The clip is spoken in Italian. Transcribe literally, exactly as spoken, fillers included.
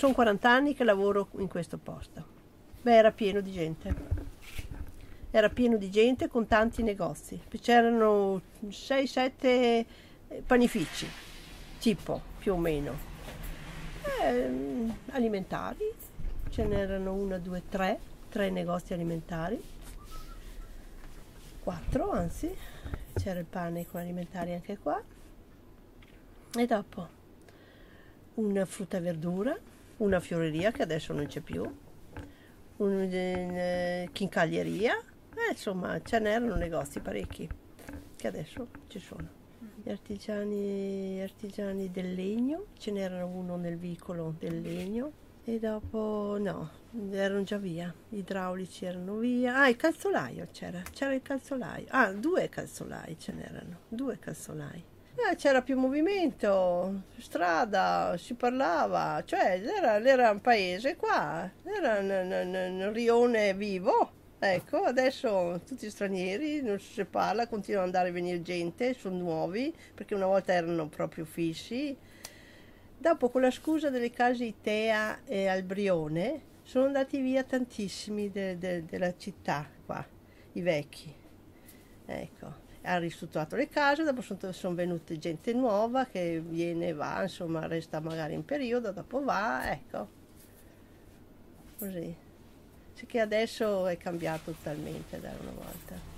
Sono quaranta anni che lavoro in questo posto. Beh, era pieno di gente. Era pieno di gente con tanti negozi. C'erano sei sette panifici, tipo, più o meno. Eh, alimentari, ce n'erano una, due, tre, tre negozi alimentari. Quattro, anzi. C'era il pane con alimentari anche qua. E dopo una frutta e verdura, una fioreria che adesso non c'è più, una chincaglieria, eh, insomma ce n'erano negozi parecchi che adesso ci sono. Gli artigiani, artigiani del legno, ce n'erano uno nel vicolo del legno e dopo no, erano già via, gli idraulici erano via, ah il calzolaio c'era, c'era il calzolaio, ah due calzolai ce n'erano, due calzolai. Eh, c'era più movimento, strada, si parlava, cioè era, era un paese qua, era un, un, un rione vivo, ecco, adesso tutti stranieri, non si parla, continua ad andare e venire gente, sono nuovi, perché una volta erano proprio fissi. Dopo con la scusa delle case Itea e Albrione sono andati via tantissimi de, de, della città qua, i vecchi, ecco. Ha ristrutturato le case, dopo sono, sono venute gente nuova che viene e va, insomma resta magari un periodo, dopo va, ecco, così. Cioè che adesso è cambiato totalmente da una volta.